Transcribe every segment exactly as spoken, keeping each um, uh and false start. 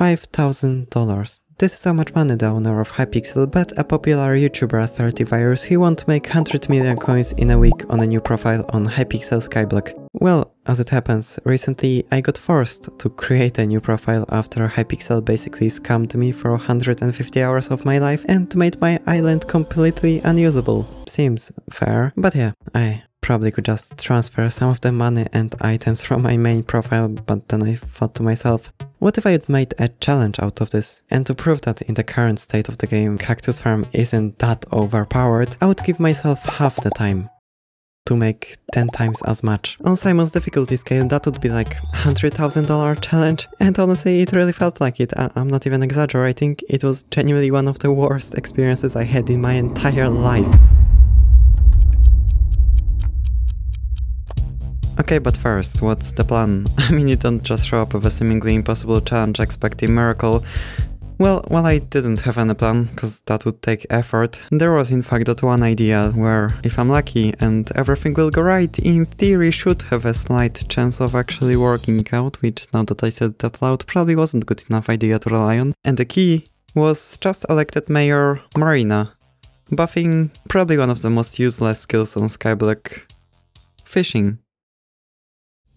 five thousand dollars. This is how much money the owner of Hypixel bet a popular YouTuber, ThirtyVirus, he won't make one hundred million coins in a week on a new profile on Hypixel Skyblock. Well, as it happens, recently I got forced to create a new profile after Hypixel basically scammed me for one hundred fifty hours of my life and made my island completely unusable. Seems fair, but yeah, I probably could just transfer some of the money and items from my main profile, but then I thought to myself, what if I had made a challenge out of this? And to prove that in the current state of the game Cactus Farm isn't that overpowered, I would give myself half the time to make ten times as much. On Simon's difficulty scale that would be like one hundred thousand dollar challenge, and honestly it really felt like it. I I'm not even exaggerating, it was genuinely one of the worst experiences I had in my entire life. Okay, but first, what's the plan? I mean, you don't just show up with a seemingly impossible challenge expecting a miracle. Well, while I didn't have any plan, because that would take effort, there was in fact that one idea where, if I'm lucky and everything will go right, in theory should have a slight chance of actually working out, which, now that I said that loud, probably wasn't good enough idea to rely on. And the key was just elected mayor Marina. Buffing, probably one of the most useless skills on Skyblock. Fishing.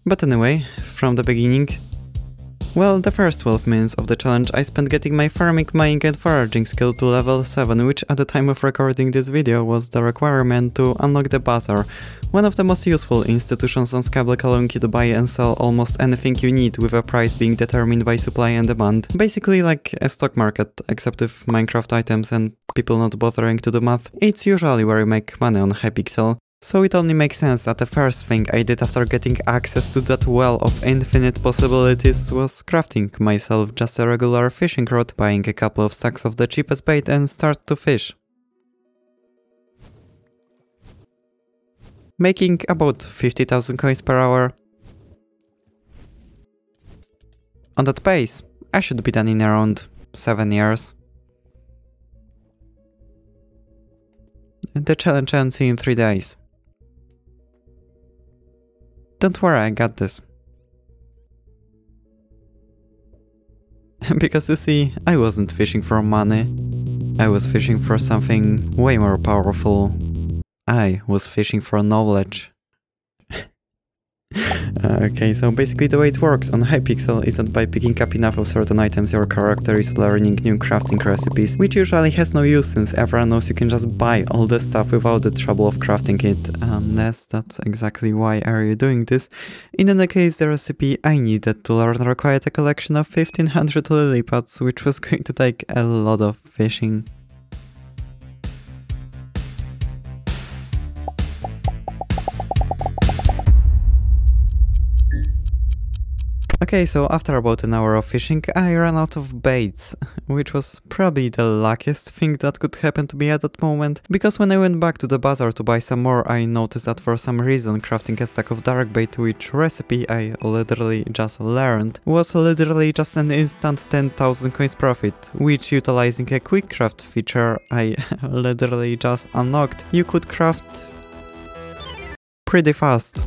But anyway, from the beginning. Well, the first twelve minutes of the challenge I spent getting my farming, mining and foraging skill to level seven, which at the time of recording this video was the requirement to unlock the bazaar, one of the most useful institutions on Skyblock, allowing you to buy and sell almost anything you need, with a price being determined by supply and demand. Basically like a stock market, except with Minecraft items and people not bothering to do math. It's usually where you make money on Hypixel. So it only makes sense that the first thing I did after getting access to that well of infinite possibilities was crafting myself just a regular fishing rod, buying a couple of stacks of the cheapest bait and start to fish. Making about fifty thousand coins per hour. On that pace, I should be done in around seven years. The challenge ends in three days. Don't worry, I got this. Because you see, I wasn't fishing for money. I was fishing for something way more powerful. I was fishing for knowledge. Okay, so basically the way it works on Hypixel is that by picking up enough of certain items your character is learning new crafting recipes, which usually has no use since everyone knows you can just buy all the stuff without the trouble of crafting it, unless that's exactly why are you doing this. In any case, the recipe I needed to learn required a collection of fifteen hundred lily pads, which was going to take a lot of fishing. Okay, so after about an hour of fishing, I ran out of baits, which was probably the luckiest thing that could happen to me at that moment, because when I went back to the bazaar to buy some more, I noticed that for some reason crafting a stack of dark bait, which recipe I literally just learned, was literally just an instant ten thousand coins profit, which utilizing a quick craft feature I literally just unlocked, you could craft pretty fast.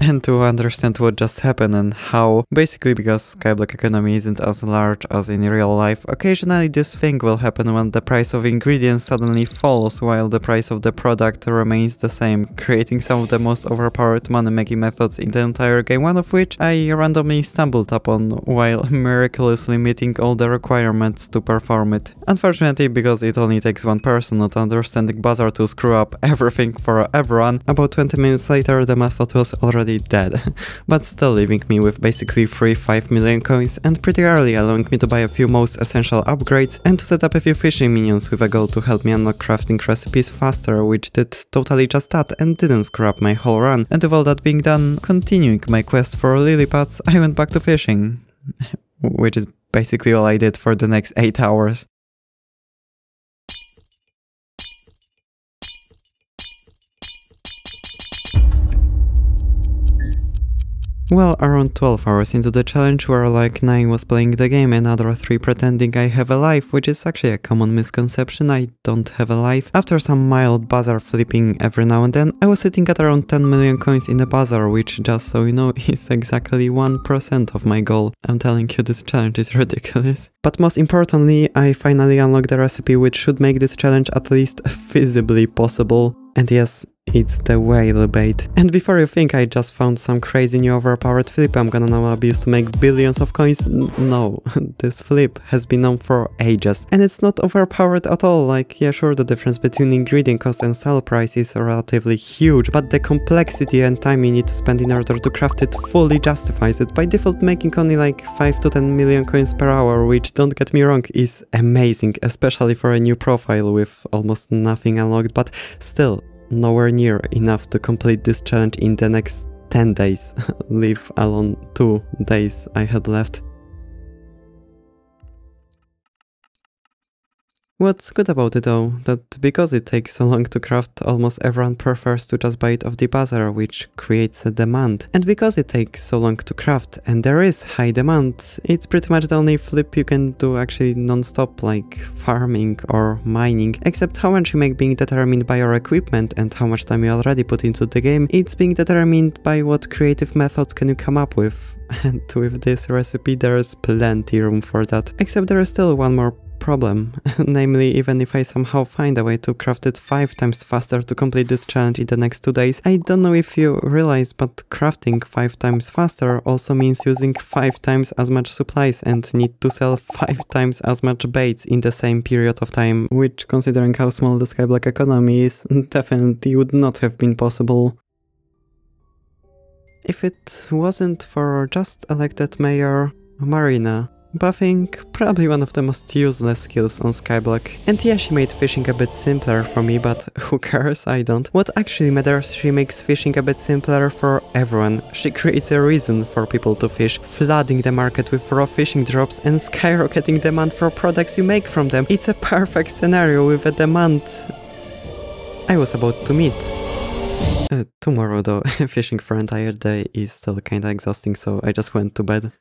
And to understand what just happened and how, basically because Skyblock economy isn't as large as in real life, occasionally this thing will happen when the price of ingredients suddenly falls while the price of the product remains the same, creating some of the most overpowered money-making methods in the entire game, one of which I randomly stumbled upon while miraculously meeting all the requirements to perform it. Unfortunately, because it only takes one person not understanding bazaar to screw up everything for everyone, about twenty minutes later the method was already dead, but still leaving me with basically free five million coins and pretty early allowing me to buy a few most essential upgrades and to set up a few fishing minions with a goal to help me unlock crafting recipes faster, which did totally just that and didn't screw up my whole run. And with all that being done, continuing my quest for lily pads, I went back to fishing, which is basically all I did for the next eight hours. Well, around twelve hours into the challenge, where like nine was playing the game and other three pretending I have a life, which is actually a common misconception, I don't have a life. After some mild bazaar flipping every now and then, I was sitting at around ten million coins in the bazaar, which, just so you know, is exactly one percent of my goal. I'm telling you, this challenge is ridiculous. But most importantly, I finally unlocked the recipe which should make this challenge at least feasibly possible. And yes, it's the whale bait. And before you think I just found some crazy new overpowered flip I'm gonna now abuse to make billions of coins, no, this flip has been known for ages. And it's not overpowered at all, like yeah sure the difference between ingredient cost and sell price is relatively huge, but the complexity and time you need to spend in order to craft it fully justifies it, by default making only like five to ten million coins per hour, which, don't get me wrong, is amazing, especially for a new profile with almost nothing unlocked, but still nowhere near enough to complete this challenge in the next ten days, leave alone two days I had left. What's good about it though, that because it takes so long to craft, almost everyone prefers to just buy it off the bazaar, which creates a demand. And because it takes so long to craft, and there is high demand, it's pretty much the only flip you can do actually non-stop, like farming or mining. Except how much you make being determined by your equipment and how much time you already put into the game, it's being determined by what creative methods can you come up with. And with this recipe there is plenty room for that. Except there is still one more problem, namely, even if I somehow find a way to craft it five times faster to complete this challenge in the next two days, I don't know if you realize, but crafting five times faster also means using five times as much supplies and need to sell five times as much baits in the same period of time, which, considering how small the Skyblock economy is, definitely would not have been possible. If it wasn't for just elected mayor Marina, buffing, probably one of the most useless skills on Skyblock. And yeah, she made fishing a bit simpler for me, but who cares, I don't. What actually matters, she makes fishing a bit simpler for everyone. She creates a reason for people to fish, flooding the market with raw fishing drops and skyrocketing demand for products you make from them. It's a perfect scenario with a demand I was about to meet. Uh, tomorrow though, fishing for an entire day is still kinda exhausting, so I just went to bed.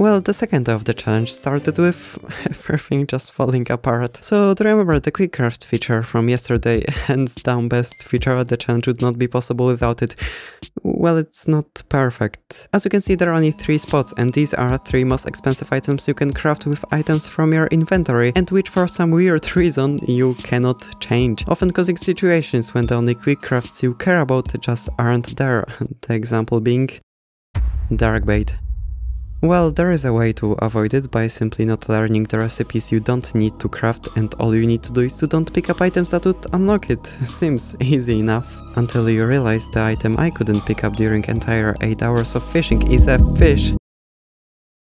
Well, the second day of the challenge started with everything just falling apart. So to remember the quick craft feature from yesterday, hands down best feature, the challenge would not be possible without it. Well, it's not perfect. As you can see, there are only three spots, and these are three most expensive items you can craft with items from your inventory, and which for some weird reason you cannot change, often causing situations when the only quick crafts you care about just aren't there, the example being darkbait. Well, there is a way to avoid it by simply not learning the recipes you don't need to craft, and all you need to do is to don't pick up items that would unlock it. Seems easy enough. Until you realize the item I couldn't pick up during entire eight hours of fishing is a fish.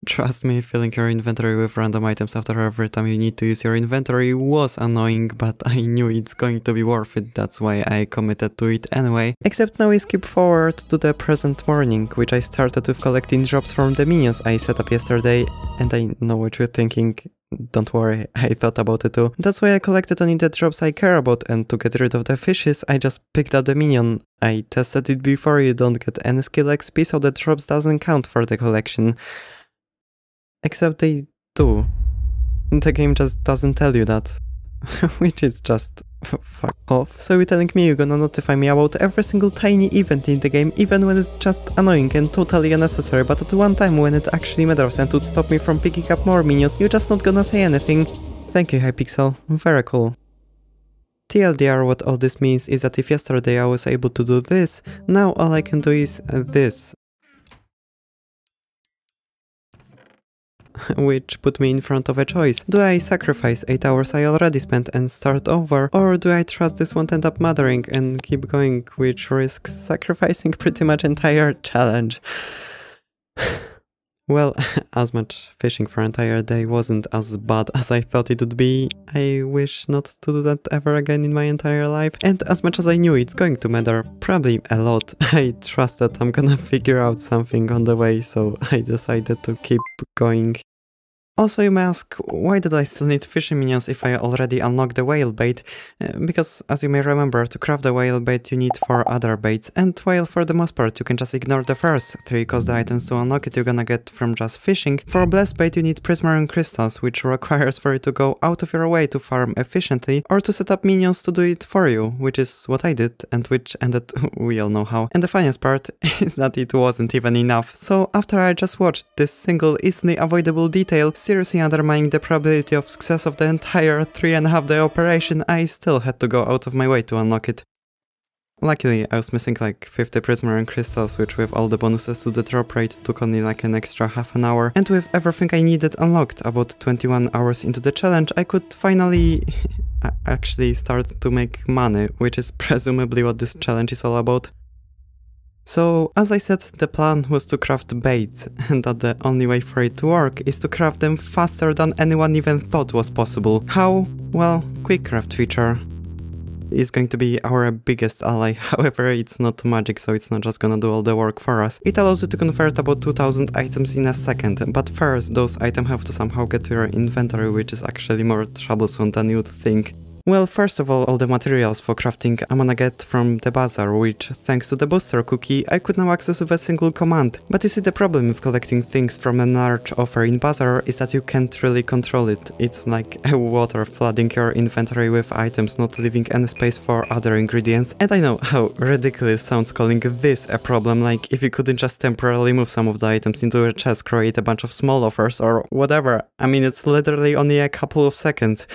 Trust me, filling your inventory with random items after every time you need to use your inventory was annoying, but I knew it's going to be worth it, that's why I committed to it anyway. Except now we skip forward to the present morning, which I started with collecting drops from the minions I set up yesterday, and I know what you're thinking. Don't worry, I thought about it too. That's why I collected only the drops I care about, and to get rid of the fishes, I just picked up the minion. I tested it before, you don't get any skill X P, so the drops doesn't count for the collection. Except they do. The game just doesn't tell you that. Which is just fuck off. So you're telling me you're gonna notify me about every single tiny event in the game, even when it's just annoying and totally unnecessary, but at one time when it actually matters and would stop me from picking up more minions, you're just not gonna say anything. Thank you, Hypixel. Very cool. T L D R, what all this means is that if yesterday I was able to do this, now all I can do is this. Which put me in front of a choice. Do I sacrifice eight hours I already spent and start over, or do I trust this won't end up mattering and keep going, which risks sacrificing pretty much entire challenge? Well, as much fishing for an entire day wasn't as bad as I thought it would be. I wish not to do that ever again in my entire life. And as much as I knew it's going to matter, probably a lot, I trust that I'm gonna figure out something on the way, so I decided to keep going. Also, you may ask, why did I still need fishing minions if I already unlocked the whale bait? Because, as you may remember, to craft the whale bait you need four other baits, and whale for the most part you can just ignore the first three, cause the items to unlock it you're gonna get from just fishing. For blessed bait you need prismarine crystals, which requires for you to go out of your way to farm efficiently, or to set up minions to do it for you, which is what I did, and which ended we all know how. And the funniest part is that it wasn't even enough, so after I just watched this single easily avoidable detail, seriously undermining the probability of success of the entire three and a half day operation, I still had to go out of my way to unlock it. Luckily, I was missing like fifty prismarine crystals, which with all the bonuses to the drop rate took only like an extra half an hour, and with everything I needed unlocked about twenty-one hours into the challenge, I could finally actually start to make money, which is presumably what this challenge is all about. So, as I said, the plan was to craft baits, and that the only way for it to work is to craft them faster than anyone even thought was possible. How? Well, quick craft feature is going to be our biggest ally, however it's not magic, so it's not just gonna do all the work for us. It allows you to convert about two thousand items in a second, but first those items have to somehow get to your inventory, which is actually more troublesome than you'd think. Well, first of all, all the materials for crafting I'm gonna get from the bazaar, which, thanks to the booster cookie, I could now access with a single command. But you see, the problem with collecting things from a large offer in bazaar is that you can't really control it. It's like a water flooding your inventory with items, not leaving any space for other ingredients. And I know how ridiculous sounds calling this a problem, like if you couldn't just temporarily move some of the items into a chest, create a bunch of small offers or whatever. I mean, it's literally only a couple of seconds.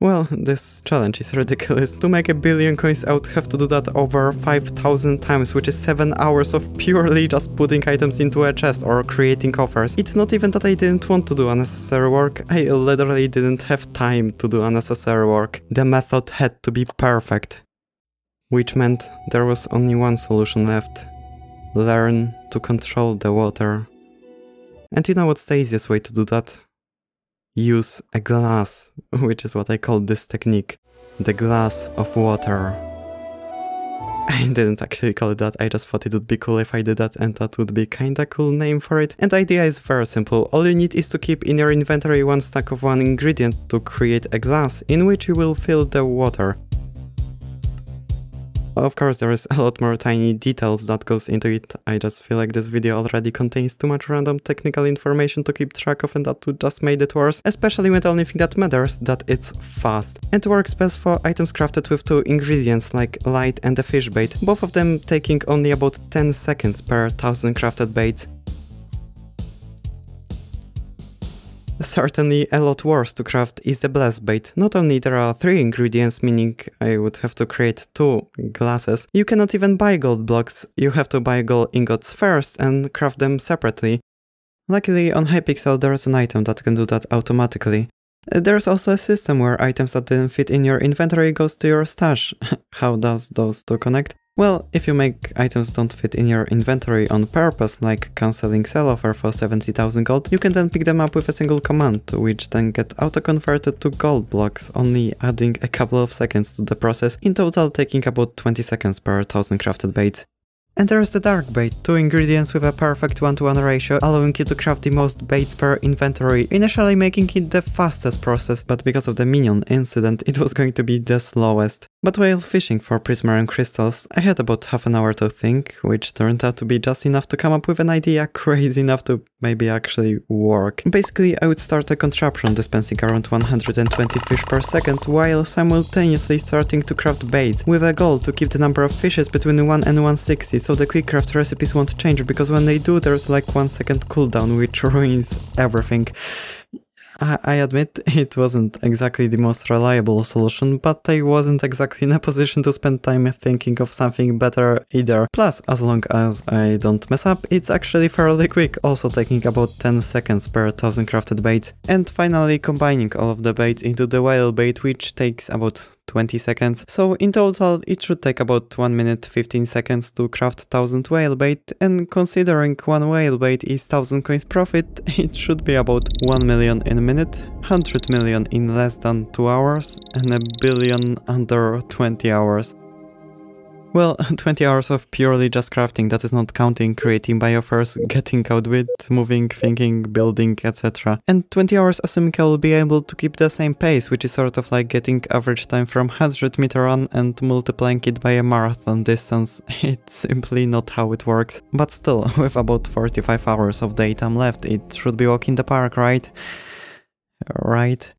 Well, this challenge is ridiculous. To make a billion coins I would have to do that over five thousand times, which is seven hours of purely just putting items into a chest or creating offers. It's not even that I didn't want to do unnecessary work, I literally didn't have time to do unnecessary work. The method had to be perfect. Which meant there was only one solution left. Learn to control the water. And you know what's the easiest way to do that? Use a glass, which is what I call this technique, the glass of water. I didn't actually call it that, I just thought it would be cool if I did that, and that would be kinda cool name for it. And the idea is very simple, all you need is to keep in your inventory one stack of one ingredient to create a glass, in which you will fill the water. Of course, there is a lot more tiny details that goes into it. I just feel like this video already contains too much random technical information to keep track of, and that just made it worse, especially when the only thing that matters, that it's fast. And works best for items crafted with two ingredients, like light and a fish bait, both of them taking only about ten seconds per thousand crafted baits. Certainly a lot worse to craft is the blessed bait. Not only there are three ingredients, meaning I would have to create two glasses, you cannot even buy gold blocks, you have to buy gold ingots first and craft them separately. Luckily on Hypixel there is an item that can do that automatically. There's also a system where items that didn't fit in your inventory goes to your stash. How does those two connect? Well, if you make items don't fit in your inventory on purpose, like cancelling sell offer for seventy thousand gold, you can then pick them up with a single command, which then get auto-converted to gold blocks, only adding a couple of seconds to the process, in total taking about twenty seconds per thousand crafted baits. And there's the dark bait, two ingredients with a perfect one to one ratio, allowing you to craft the most baits per inventory, initially making it the fastest process, but because of the minion incident it was going to be the slowest. But while fishing for prismarine crystals, I had about half an hour to think, which turned out to be just enough to come up with an idea crazy enough to maybe actually work. Basically, I would start a contraption dispensing around one hundred twenty fish per second, while simultaneously starting to craft baits, with a goal to keep the number of fishes between one and one sixty, so the quick craft recipes won't change, because when they do, there's like one second cooldown, which ruins everything. I admit, it wasn't exactly the most reliable solution, but I wasn't exactly in a position to spend time thinking of something better either. Plus, as long as I don't mess up, it's actually fairly quick, also taking about ten seconds per thousand crafted baits. And finally combining all of the baits into the whale bait, which takes about twenty seconds. So in total it should take about one minute fifteen seconds to craft one thousand whale bait, and considering one whale bait is one thousand coins profit, it should be about one million in a minute, one hundred million in less than two hours, and a billion under twenty hours. Well, twenty hours of purely just crafting, that is not counting creating biophars, getting out with, moving, thinking, building, et cetera. And twenty hours assuming I will be able to keep the same pace, which is sort of like getting average time from one hundred meter run and multiplying it by a marathon distance. It's simply not how it works. But still, with about forty-five hours of daytime left, it should be walk in the park, right? Right?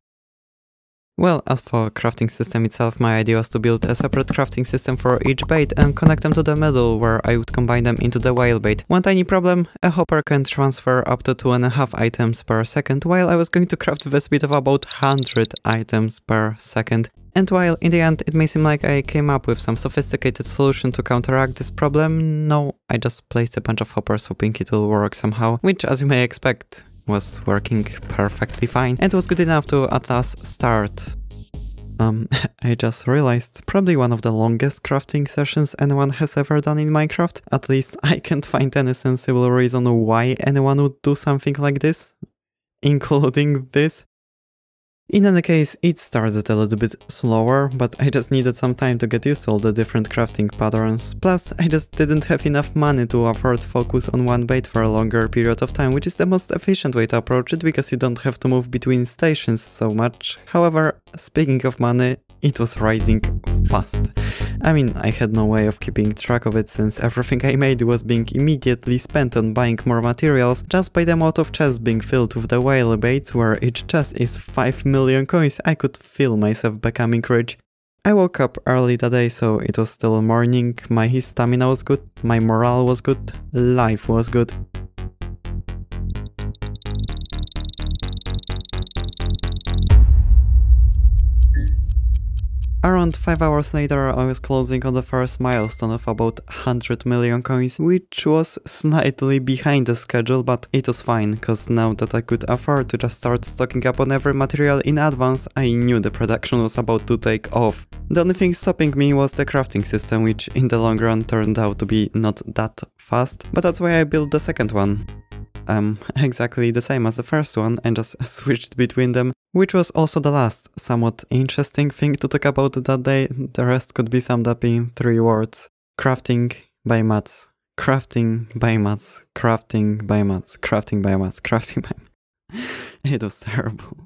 Well, as for crafting system itself, my idea was to build a separate crafting system for each bait and connect them to the middle, where I would combine them into the whale bait. One tiny problem, a hopper can transfer up to two and a half items per second, while I was going to craft with a speed of about one hundred items per second. And while in the end it may seem like I came up with some sophisticated solution to counteract this problem, no, I just placed a bunch of hoppers hoping it will work somehow, which, as you may expect, was working perfectly fine and was good enough to at last start. Um, I just realized, probably one of the longest crafting sessions anyone has ever done in Minecraft. At least I can't find any sensible reason why anyone would do something like this, including this. In any case, it started a little bit slower, but I just needed some time to get used to all the different crafting patterns. Plus, I just didn't have enough money to afford focus on one bait for a longer period of time, which is the most efficient way to approach it, because you don't have to move between stations so much. However, speaking of money, it was rising fast. I mean, I had no way of keeping track of it, since everything I made was being immediately spent on buying more materials just by the amount of chests being filled with the whale baits, where each chest is five million coins. I could feel myself becoming rich. I woke up early that day, so it was still morning, my stamina was good, my morale was good, life was good. Around five hours later, I was closing on the first milestone of about one hundred million coins, which was slightly behind the schedule, but it was fine, cause now that I could afford to just start stocking up on every material in advance, I knew the production was about to take off. The only thing stopping me was the crafting system, which in the long run turned out to be not that fast, but that's why I built the second one. Um, exactly the same as the first one, and just switched between them, which was also the last somewhat interesting thing to talk about that day. The rest could be summed up in three words. Crafting by Mats. Crafting by Mats. Crafting by Mats. Crafting by Mats. Crafting by Mats. It was terrible.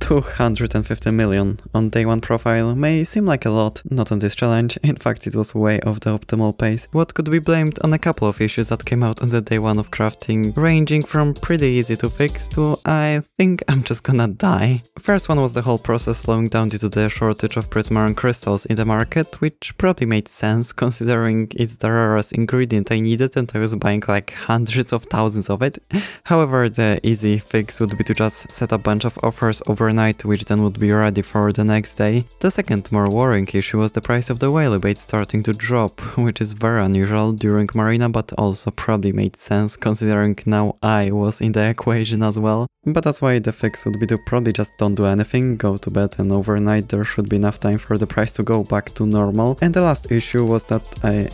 two hundred fifty million on day one profile may seem like a lot, not on this challenge. In fact, it was way off the optimal pace. What could be blamed on a couple of issues that came out on the day one of crafting, ranging from pretty easy to fix to I think I'm just gonna die. First one was the whole process slowing down due to the shortage of prismarine crystals in the market, which probably made sense considering it's the rarest ingredient I needed and I was buying like hundreds of thousands of it. However, the easy fix would be to just set a bunch of offers over night, which then would be ready for the next day. The second, more worrying issue was the price of the whale bait starting to drop, which is very unusual during Marina, but also probably made sense considering now I was in the equation as well. But that's why the fix would be to probably just don't do anything, go to bed, and overnight there should be enough time for the price to go back to normal. And the last issue was that I,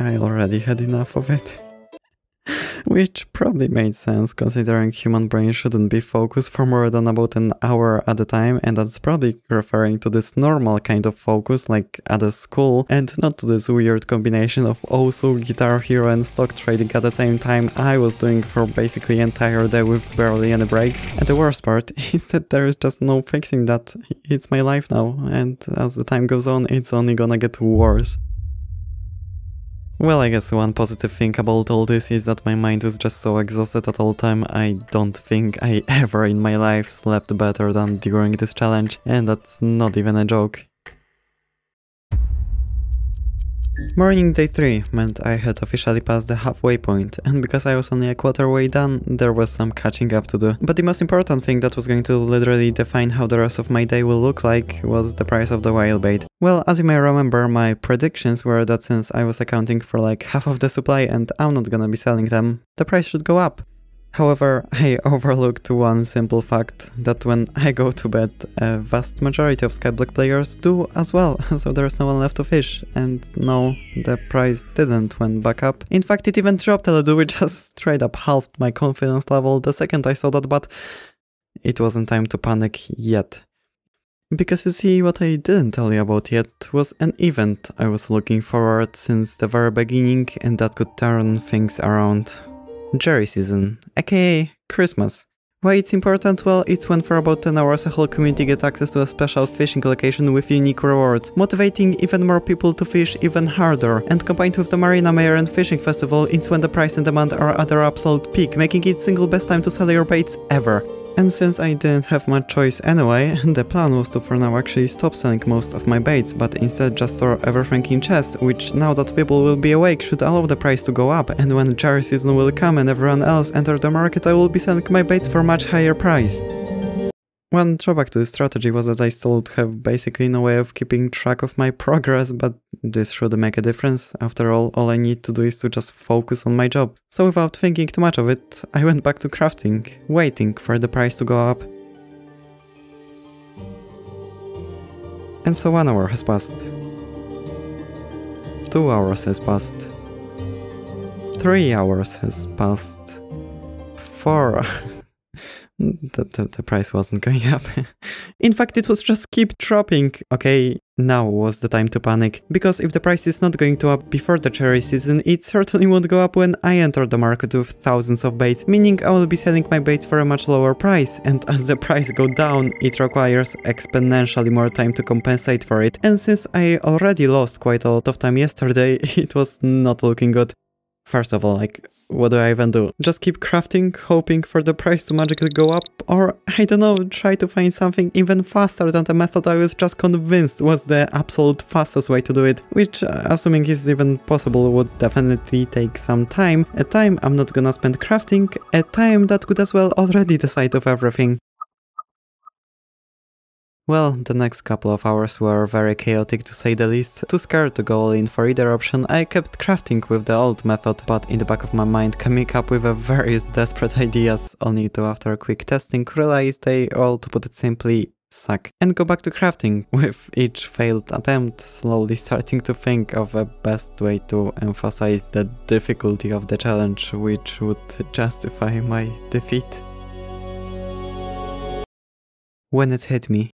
I already had enough of it. Which probably made sense, considering human brain shouldn't be focused for more than about an hour at a time, and that's probably referring to this normal kind of focus, like at a school, and not to this weird combination of also Guitar Hero and stock trading at the same time I was doing for basically entire day with barely any breaks. And the worst part is that there is just no fixing that. It's my life now, and as the time goes on, it's only gonna get worse. Well, I guess one positive thing about all this is that my mind was just so exhausted at all time. I don't think I ever in my life slept better than during this challenge, and that's not even a joke. Morning day three meant I had officially passed the halfway point, and because I was only a quarter way done, there was some catching up to do. But the most important thing that was going to literally define how the rest of my day will look like was the price of the whale bait. Well, as you may remember, my predictions were that since I was accounting for like half of the supply and I'm not gonna be selling them, the price should go up. However, I overlooked one simple fact, that when I go to bed, a vast majority of Skyblock players do as well, so there's no one left to fish. And no, the price didn't went back up. In fact, it even dropped a little, which just straight up halved my confidence level the second I saw that, but it wasn't time to panic yet. Because you see, what I didn't tell you about yet was an event I was looking forward since the very beginning and that could turn things around. Jerry season, aka Christmas. Why it's important? Well, it's when for about ten hours a whole community gets access to a special fishing location with unique rewards, motivating even more people to fish even harder, and combined with the Marina Mayor and Fishing Festival, it's when the price and demand are at their absolute peak, making it single best time to sell your baits ever. And since I didn't have much choice anyway, the plan was to for now actually stop selling most of my baits, but instead just store everything in chests, which now that people will be awake should allow the price to go up, and when Jerry season will come and everyone else enter the market, I will be selling my baits for much higher price. One drawback to this strategy was that I still would have basically no way of keeping track of my progress, but this should make a difference. After all, all I need to do is to just focus on my job. So without thinking too much of it, I went back to crafting, waiting for the price to go up. And so one hour has passed. Two hours has passed. Three hours has passed. Four... The, the, the price wasn't going up. In fact, it was just keep dropping. Okay, now was the time to panic. Because if the price is not going to up before the cherry season, it certainly won't go up when I enter the market with thousands of baits, meaning I will be selling my baits for a much lower price. And as the price goes down, it requires exponentially more time to compensate for it. And since I already lost quite a lot of time yesterday, it was not looking good. First of all, like, what do I even do? Just keep crafting, hoping for the price to magically go up, or, I don't know, try to find something even faster than the method I was just convinced was the absolute fastest way to do it, which, assuming is even possible, would definitely take some time. A time I'm not gonna spend crafting, a time that could as well already decide of everything. Well, the next couple of hours were very chaotic to say the least. Too scared to go all in for either option, I kept crafting with the old method, but in the back of my mind coming up with various desperate ideas, only to after quick testing realize they all, to put it simply, suck. And go back to crafting, with each failed attempt slowly starting to think of a best way to emphasize the difficulty of the challenge, which would justify my defeat. When it hit me.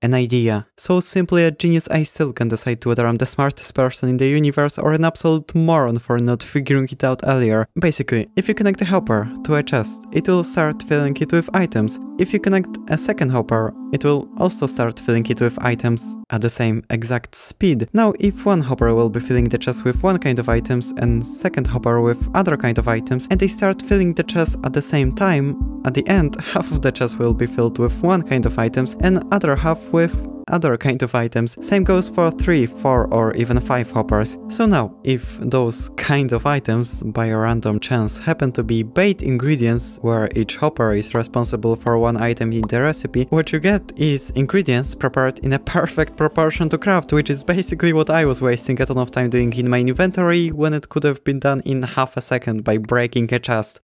An idea. So simply a genius, I still can't decide whether I'm the smartest person in the universe or an absolute moron for not figuring it out earlier. Basically, if you connect a hopper to a chest, it will start filling it with items. If you connect a second hopper, it will also start filling it with items at the same exact speed. Now, if one hopper will be filling the chest with one kind of items and second hopper with other kind of items, and they start filling the chest at the same time, at the end, half of the chest will be filled with one kind of items and other half with other kind of items. Same goes for three, four or even five hoppers. So now, if those kind of items by a random chance happen to be bait ingredients, where each hopper is responsible for one item in the recipe, what you get is ingredients prepared in a perfect proportion to craft, which is basically what I was wasting a ton of time doing in my inventory when it could have been done in half a second by breaking a chest.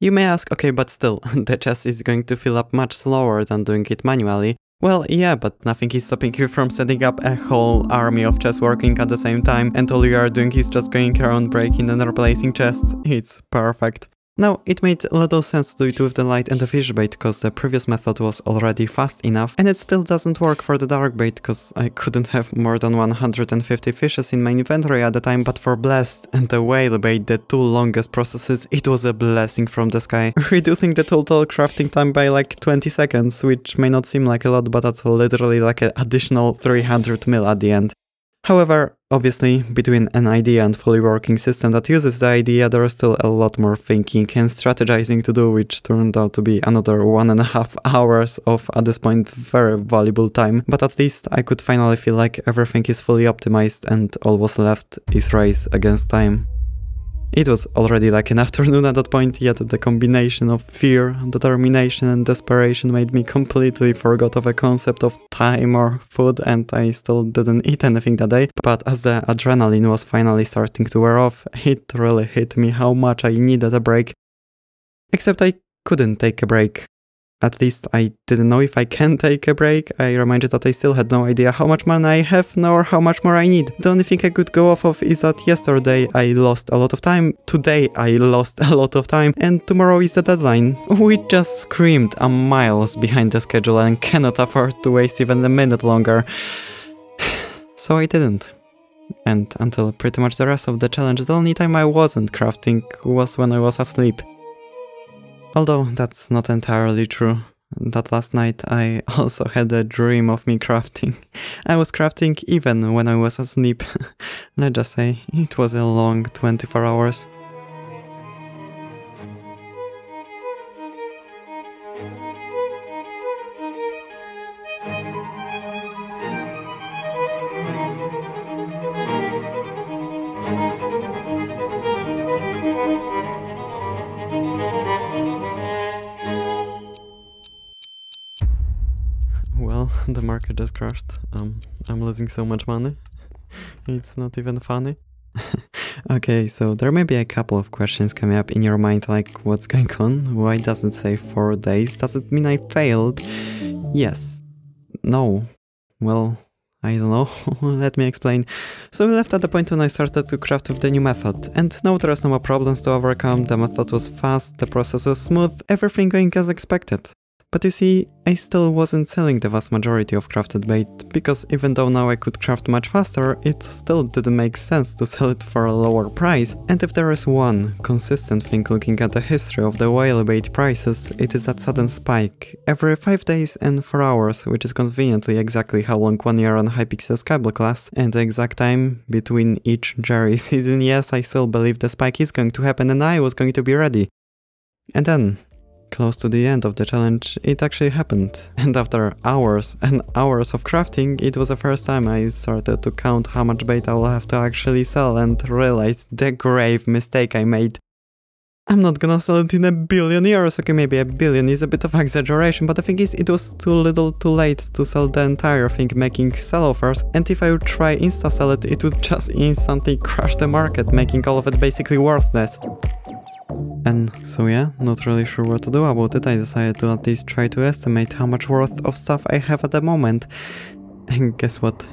You may ask, okay, but still, the chest is going to fill up much slower than doing it manually. Well, yeah, but nothing is stopping you from setting up a whole army of chests working at the same time, and all you are doing is just going around breaking and replacing chests. It's perfect. Now, it made little sense to do it with the light and the fish bait, because the previous method was already fast enough, and it still doesn't work for the dark bait, because I couldn't have more than one hundred fifty fishes in my inventory at the time, but for blessed and the whale bait, the two longest processes, it was a blessing from the sky, reducing the total crafting time by like twenty seconds, which may not seem like a lot, but that's literally like an additional three hundred mil at the end. However, obviously, between an idea and fully working system that uses the idea, there is still a lot more thinking and strategizing to do, which turned out to be another one and a half hours of, at this point, very valuable time. But at least I could finally feel like everything is fully optimized and all was left is race against time. It was already like an afternoon at that point, yet the combination of fear, determination and desperation made me completely forgot of a concept of time or food, and I still didn't eat anything that day. But as the adrenaline was finally starting to wear off, it really hit me how much I needed a break. Except I couldn't take a break. At least I didn't know if I can take a break. I reminded that I still had no idea how much money I have, nor how much more I need. The only thing I could go off of is that yesterday I lost a lot of time, today I lost a lot of time, and tomorrow is the deadline. We just screamed a miles behind the schedule and cannot afford to waste even a minute longer. So I didn't. And until pretty much the rest of the challenge, the only time I wasn't crafting was when I was asleep. Although that's not entirely true. That last night I also had a dream of me crafting. I was crafting even when I was asleep. Let's just say, it was a long twenty-four hours. The market just crashed. Um, I'm losing so much money. It's not even funny. Okay, so there may be a couple of questions coming up in your mind, like what's going on? Why does it say four days? Does it mean I failed? Yes. No. Well, I don't know. Let me explain. So we left at the point when I started to craft with the new method. And no, there was no more problems to overcome. The method was fast, the process was smooth, everything going as expected. But you see, I still wasn't selling the vast majority of crafted bait, because even though now I could craft much faster, it still didn't make sense to sell it for a lower price. And if there is one consistent thing looking at the history of the whale bait prices, it is that sudden spike, every five days and four hours, which is conveniently exactly how long one year on Hypixel Skyblock lasts, and the exact time between each Jerry season. Yes, I still believe the spike is going to happen and I was going to be ready. And then, close to the end of the challenge, it actually happened. And after hours and hours of crafting, it was the first time I started to count how much bait I will have to actually sell and realized the grave mistake I made. I'm not gonna sell it in a billion years. Okay, maybe a billion is a bit of exaggeration, but the thing is, it was too little too late to sell the entire thing, making sell offers, and if I would try insta-sell it, it would just instantly crash the market, making all of it basically worthless. And so yeah, not really sure what to do about it, I decided to at least try to estimate how much worth of stuff I have at the moment. And guess what?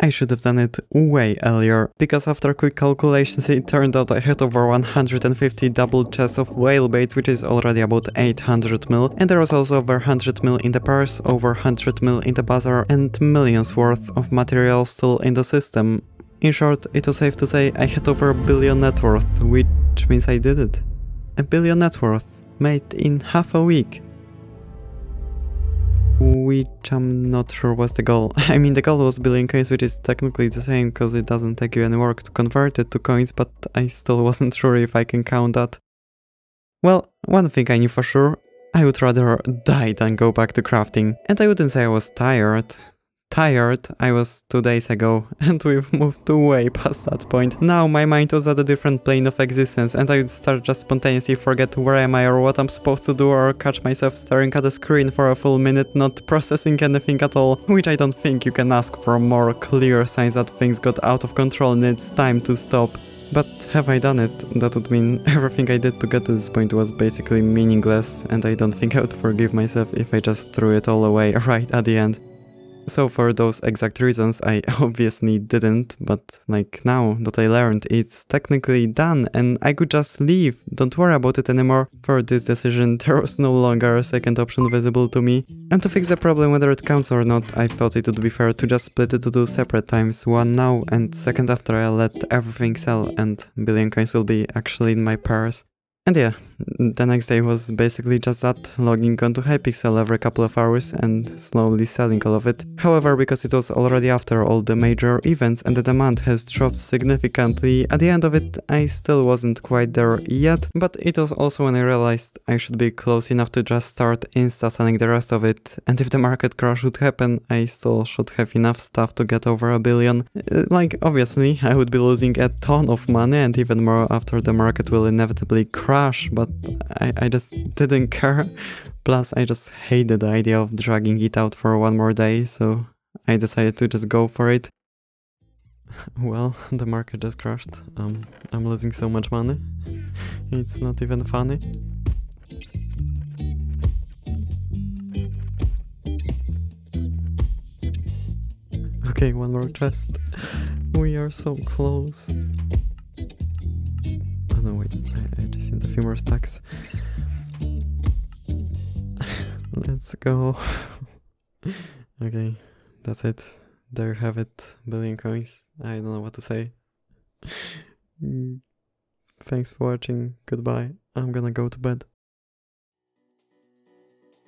I should have done it way earlier, because after quick calculations it turned out I had over one hundred fifty double chests of whale baits, which is already about eight hundred mil, and there was also over one hundred mil in the purse, over one hundred mil in the bazaar, and millions worth of material still in the system. In short, it was safe to say I had over a billion net worth, which Which means I did it. A billion net worth made in half a week. Which I'm not sure was the goal. I mean, the goal was billion coins, which is technically the same because it doesn't take you any work to convert it to coins, but I still wasn't sure if I can count that. Well, one thing I knew for sure, I would rather die than go back to crafting. And I wouldn't say I was tired. Tired I was two days ago, and we've moved way past that point. Now my mind was at a different plane of existence, and I would start just spontaneously forget where am I or what I'm supposed to do, or catch myself staring at the screen for a full minute, not processing anything at all, which I don't think you can ask for more clear signs that things got out of control and it's time to stop. But have I done it? That would mean everything I did to get to this point was basically meaningless, and I don't think I would forgive myself if I just threw it all away right at the end. So for those exact reasons I obviously didn't, but like now that I learned, it's technically done and I could just leave, don't worry about it anymore. For this decision there was no longer a second option visible to me. And to fix the problem whether it counts or not, I thought it would be fair to just split it to two separate times, one now and second after I let everything sell and billion coins will be actually in my purse. And yeah, the next day was basically just that, logging onto Hypixel every couple of hours and slowly selling all of it. However, because it was already after all the major events and the demand has dropped significantly, at the end of it I still wasn't quite there yet, but it was also when I realized I should be close enough to just start insta-selling the rest of it, and if the market crash would happen, I still should have enough stuff to get over a billion. Like, obviously, I would be losing a ton of money and even more after the market will inevitably crash, but I, I just didn't care. Plus, I just hated the idea of dragging it out for one more day, so I decided to just go for it. Well, the market just crashed. Um, I'm losing so much money. It's not even funny. Okay, one more chest. We are so close. Oh no, wait, I, I just need a few more stacks. Let's go. Okay, that's it. There you have it, billion coins. I don't know what to say. Thanks for watching, goodbye. I'm gonna go to bed.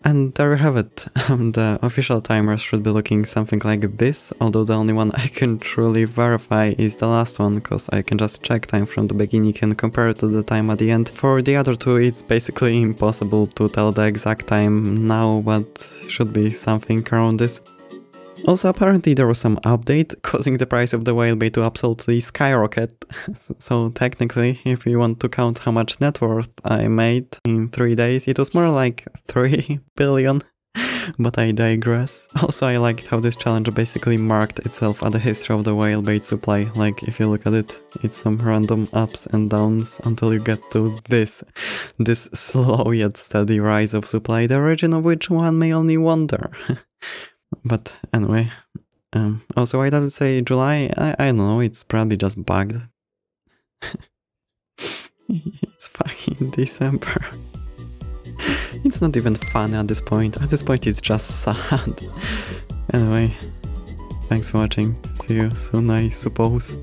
And there you have it, the official timers should be looking something like this, although the only one I can truly verify is the last one, because I can just check time from the beginning and compare it to the time at the end. For the other two, it's basically impossible to tell the exact time now, but should be something around this. Also, apparently there was some update causing the price of the whale bait to absolutely skyrocket, so technically, if you want to count how much net worth I made in three days, it was more like three billion, but I digress. Also, I liked how this challenge basically marked itself at the history of the whale bait supply. Like, if you look at it, it's some random ups and downs until you get to this, this slow yet steady rise of supply, the origin of which one may only wonder. But anyway, um, also, why does it say July? I, I don't know, it's probably just bugged. It's fucking December. It's not even fun at this point, at this point it's just sad. Anyway, thanks for watching, see you soon I suppose.